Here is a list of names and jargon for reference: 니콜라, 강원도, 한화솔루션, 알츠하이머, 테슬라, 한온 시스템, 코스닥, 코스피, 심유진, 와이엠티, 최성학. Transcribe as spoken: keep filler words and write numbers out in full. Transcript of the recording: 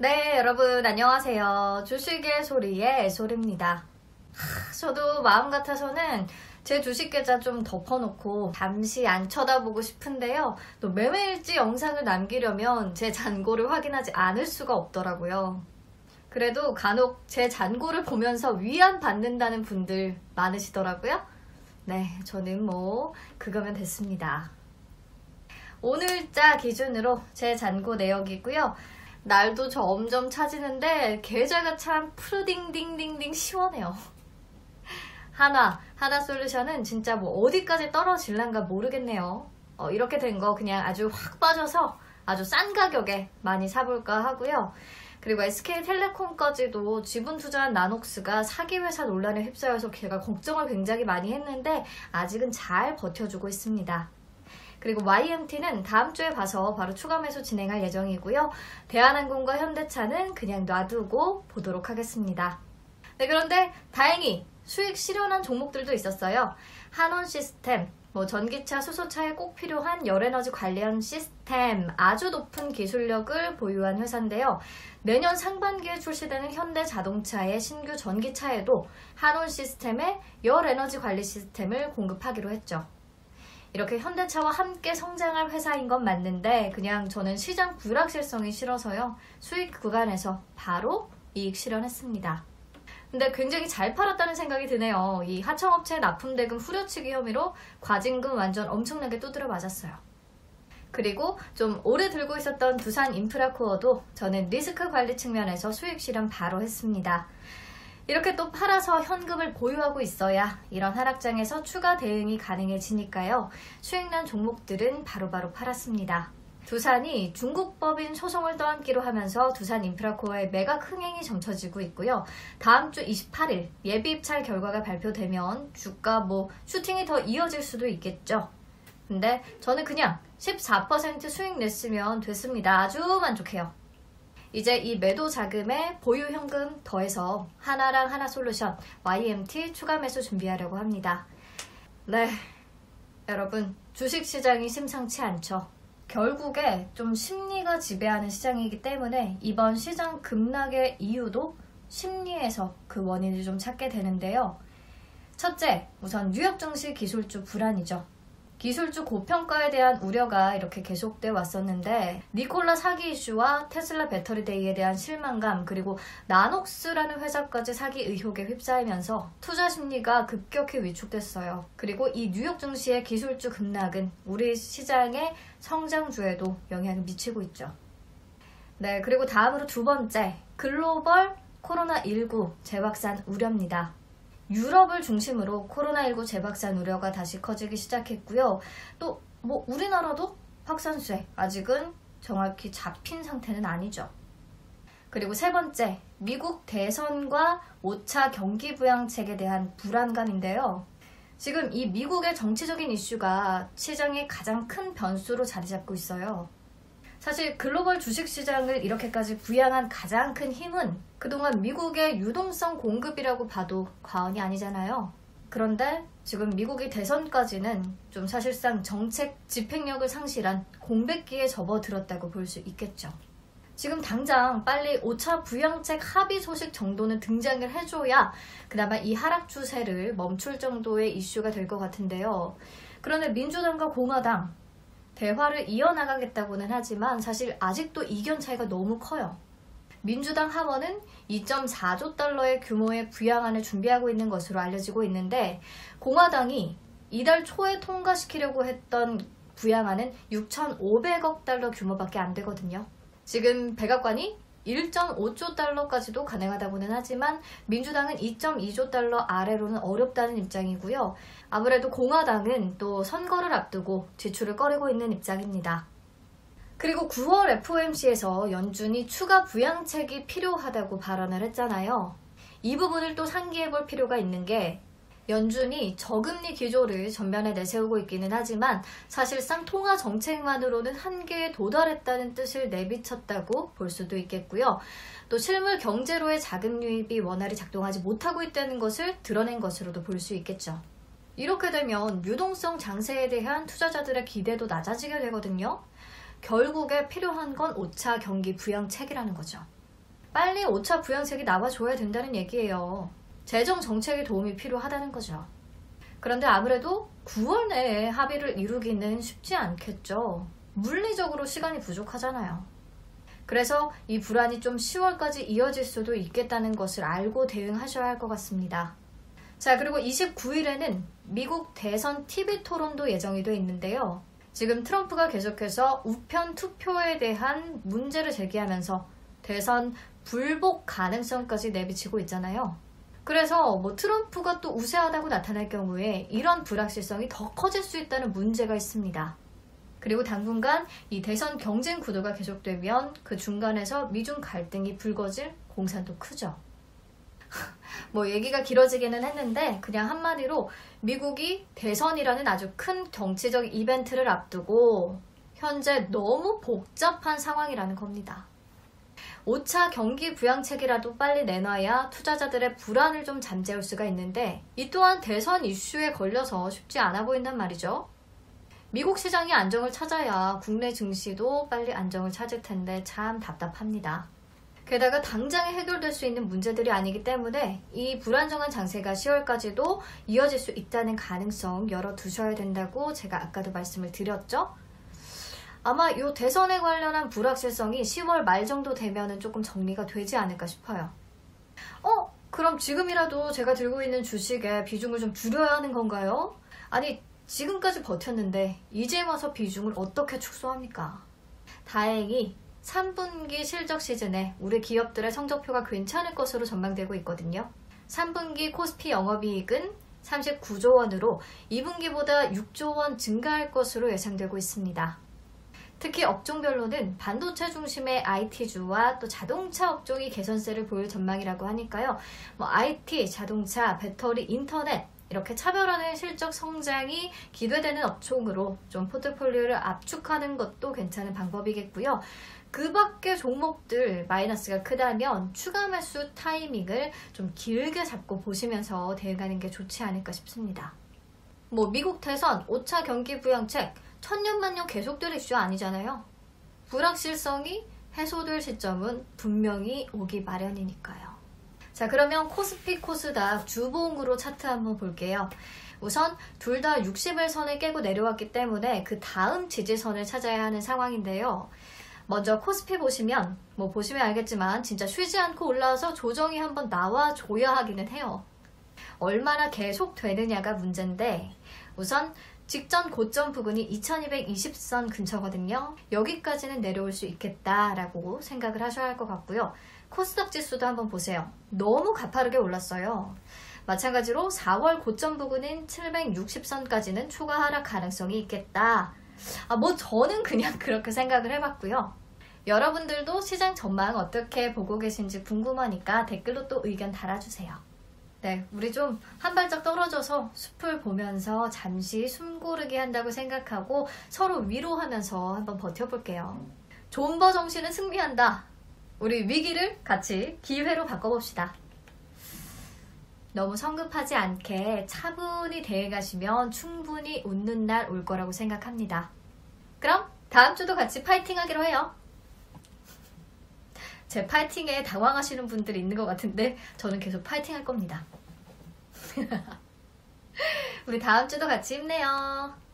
네, 여러분 안녕하세요. 주식의 소리의 애솔입니다. 하, 저도 마음 같아서는 제 주식 계좌 좀 덮어놓고 잠시 안 쳐다보고 싶은데요. 또 매매일지 영상을 남기려면 제 잔고를 확인하지 않을 수가 없더라고요. 그래도 간혹 제 잔고를 보면서 위안 받는다는 분들 많으시더라고요. 네, 저는 뭐 그거면 됐습니다. 오늘자 기준으로 제 잔고 내역이고요. 날도 점점 차지는데 계좌가 참 푸르딩딩딩딩 시원해요. 하나, 하나 솔루션은 진짜 뭐 어디까지 떨어질란가 모르겠네요. 어, 이렇게 된 거 그냥 아주 확 빠져서 아주 싼 가격에 많이 사볼까 하고요. 그리고 에스케이텔레콤까지도 지분 투자한 나녹스가 사기회사 논란에 휩싸여서 제가 걱정을 굉장히 많이 했는데 아직은 잘 버텨주고 있습니다. 그리고 와이엠티는 다음 주에 봐서 바로 추가 매수 진행할 예정이고요. 대한항공과 현대차는 그냥 놔두고 보도록 하겠습니다. 네, 그런데 다행히 수익 실현한 종목들도 있었어요. 한온 시스템, 뭐 전기차, 수소차에 꼭 필요한 열에너지 관련 시스템, 아주 높은 기술력을 보유한 회사인데요. 내년 상반기에 출시되는 현대자동차의 신규 전기차에도 한온 시스템의 열에너지 관리 시스템을 공급하기로 했죠. 이렇게 현대차와 함께 성장할 회사인 건 맞는데 그냥 저는 시장 불확실성이 싫어서요. 수익 구간에서 바로 이익 실현했습니다. 근데 굉장히 잘 팔았다는 생각이 드네요. 이 하청업체 납품대금 후려치기 혐의로 과징금 완전 엄청나게 두드려 맞았어요. 그리고 좀 오래 들고 있었던 두산 인프라코어도 저는 리스크 관리 측면에서 수익 실현 바로 했습니다. 이렇게 또 팔아서 현금을 보유하고 있어야 이런 하락장에서 추가 대응이 가능해지니까요. 수익난 종목들은 바로바로 팔았습니다. 두산이 중국법인 소송을 떠안기로 하면서 두산 인프라코어의 매각 흥행이 점쳐지고 있고요. 다음 주 이십팔일 예비 입찰 결과가 발표되면 주가 뭐 슈팅이 더 이어질 수도 있겠죠. 근데 저는 그냥 십사 퍼센트 수익 냈으면 됐습니다. 아주 만족해요. 이제 이 매도 자금에 보유 현금 더해서 하나랑 하나 솔루션 와이엠티 추가 매수 준비하려고 합니다. 네, 여러분 주식시장이 심상치 않죠. 결국에 좀 심리가 지배하는 시장이기 때문에 이번 시장 급락의 이유도 심리에서 그 원인을 좀 찾게 되는데요. 첫째, 우선 뉴욕 증시 기술주 불안이죠. 기술주 고평가에 대한 우려가 이렇게 계속돼 왔었는데 니콜라 사기 이슈와 테슬라 배터리데이에 대한 실망감, 그리고 나녹스라는 회사까지 사기 의혹에 휩싸이면서 투자 심리가 급격히 위축됐어요. 그리고 이 뉴욕 증시의 기술주 급락은 우리 시장의 성장주에도 영향을 미치고 있죠. 네, 그리고 다음으로 두 번째, 글로벌 코로나 일구 재확산 우려입니다. 유럽을 중심으로 코로나 일구 재확산 우려가 다시 커지기 시작했고요. 또 뭐 우리나라도 확산세 아직은 정확히 잡힌 상태는 아니죠. 그리고 세 번째, 미국 대선과 오 차 경기 부양책에 대한 불안감인데요. 지금 이 미국의 정치적인 이슈가 시장의 가장 큰 변수로 자리 잡고 있어요. 사실 글로벌 주식시장을 이렇게까지 부양한 가장 큰 힘은 그동안 미국의 유동성 공급이라고 봐도 과언이 아니잖아요. 그런데 지금 미국이 대선까지는 좀 사실상 정책 집행력을 상실한 공백기에 접어들었다고 볼 수 있겠죠. 지금 당장 빨리 오 차 부양책 합의 소식 정도는 등장을 해줘야 그나마 이 하락 추세를 멈출 정도의 이슈가 될 것 같은데요. 그런데 민주당과 공화당 대화를 이어나가겠다고는 하지만 사실 아직도 이견 차이가 너무 커요. 민주당 하원은 이점사조 달러의 규모의 부양안을 준비하고 있는 것으로 알려지고 있는데 공화당이 이달 초에 통과시키려고 했던 부양안은 육천오백억 달러 규모밖에 안 되거든요. 지금 백악관이 일점오조 달러까지도 가능하다고는 하지만 민주당은 이점이조 달러 아래로는 어렵다는 입장이고요. 아무래도 공화당은 또 선거를 앞두고 지출을 꺼리고 있는 입장입니다. 그리고 구월 에프오엠씨에서 연준이 추가 부양책이 필요하다고 발언을 했잖아요. 이 부분을 또 상기해볼 필요가 있는 게 연준이 저금리 기조를 전면에 내세우고 있기는 하지만 사실상 통화 정책만으로는 한계에 도달했다는 뜻을 내비쳤다고 볼 수도 있겠고요. 또 실물 경제로의 자금 유입이 원활히 작동하지 못하고 있다는 것을 드러낸 것으로도 볼 수 있겠죠. 이렇게 되면 유동성 장세에 대한 투자자들의 기대도 낮아지게 되거든요. 결국에 필요한 건 오 차 경기 부양책이라는 거죠. 빨리 오 차 부양책이 나와줘야 된다는 얘기예요. 재정 정책에 도움이 필요하다는 거죠. 그런데 아무래도 구월 내에 합의를 이루기는 쉽지 않겠죠. 물리적으로 시간이 부족하잖아요. 그래서 이 불안이 좀 시월까지 이어질 수도 있겠다는 것을 알고 대응하셔야 할 것 같습니다. 자, 그리고 이십구일에는 미국 대선 티비 토론도 예정이 돼 있는데요. 지금 트럼프가 계속해서 우편 투표에 대한 문제를 제기하면서 대선 불복 가능성까지 내비치고 있잖아요. 그래서 뭐 트럼프가 또 우세하다고 나타날 경우에 이런 불확실성이 더 커질 수 있다는 문제가 있습니다. 그리고 당분간 이 대선 경쟁 구도가 계속되면 그 중간에서 미중 갈등이 불거질 공산도 크죠. 뭐 얘기가 길어지기는 했는데 그냥 한마디로 미국이 대선이라는 아주 큰 정치적 이벤트를 앞두고 현재 너무 복잡한 상황이라는 겁니다. 오 차 경기 부양책이라도 빨리 내놔야 투자자들의 불안을 좀 잠재울 수가 있는데 이 또한 대선 이슈에 걸려서 쉽지 않아 보인단 말이죠. 미국 시장이 안정을 찾아야 국내 증시도 빨리 안정을 찾을 텐데 참 답답합니다. 게다가 당장에 해결될 수 있는 문제들이 아니기 때문에 이 불안정한 장세가 시월까지도 이어질 수 있다는 가능성 열어두셔야 된다고 제가 아까도 말씀을 드렸죠. 아마 이 대선에 관련한 불확실성이 시월 말 정도 되면은 조금 정리가 되지 않을까 싶어요. 어? 그럼 지금이라도 제가 들고 있는 주식에 비중을 좀 줄여야 하는 건가요? 아니, 지금까지 버텼는데 이제 와서 비중을 어떻게 축소합니까? 다행히 삼분기 실적 시즌에 우리 기업들의 성적표가 괜찮을 것으로 전망되고 있거든요. 삼분기 코스피 영업이익은 삼십구조 원으로 이분기보다 육조 원 증가할 것으로 예상되고 있습니다. 특히 업종별로는 반도체 중심의 아이티주와 또 자동차 업종이 개선세를 보일 전망이라고 하니까요. 뭐 아이티, 자동차, 배터리, 인터넷 이렇게 차별화된 실적 성장이 기대되는 업종으로 좀 포트폴리오를 압축하는 것도 괜찮은 방법이겠고요. 그 밖의 종목들 마이너스가 크다면 추가 매수 타이밍을 좀 길게 잡고 보시면서 대응하는 게 좋지 않을까 싶습니다. 뭐 미국 대선, 오 차 경기 부양책, 천년만년 계속될 이슈 아니잖아요. 불확실성이 해소될 시점은 분명히 오기 마련이니까요. 자, 그러면 코스피, 코스닥 주봉으로 차트 한번 볼게요. 우선 둘 다 육십일 선을 깨고 내려왔기 때문에 그 다음 지지선을 찾아야 하는 상황인데요. 먼저 코스피 보시면 뭐 보시면 알겠지만 진짜 쉬지 않고 올라와서 조정이 한번 나와줘야 하기는 해요. 얼마나 계속 되느냐가 문제인데 우선 직전 고점 부근이 이천이백이십 선 근처거든요. 여기까지는 내려올 수 있겠다라고 생각을 하셔야 할 것 같고요. 코스닥 지수도 한번 보세요. 너무 가파르게 올랐어요. 마찬가지로 사월 고점 부근인 칠백육십 선까지는 추가 하락 가능성이 있겠다. 아, 뭐 저는 그냥 그렇게 생각을 해봤고요. 여러분들도 시장 전망 어떻게 보고 계신지 궁금하니까 댓글로 또 의견 달아주세요. 네, 우리 좀 한 발짝 떨어져서 숲을 보면서 잠시 숨 고르게 한다고 생각하고 서로 위로하면서 한번 버텨볼게요. 존버 정신은 승리한다. 우리 위기를 같이 기회로 바꿔봅시다. 너무 성급하지 않게 차분히 대응하시면 충분히 웃는 날 올 거라고 생각합니다. 그럼 다음 주도 같이 파이팅 하기로 해요. 제 파이팅에 당황하시는 분들이 있는 것 같은데 저는 계속 파이팅 할 겁니다. 우리 다음 주도 같이 힘내요.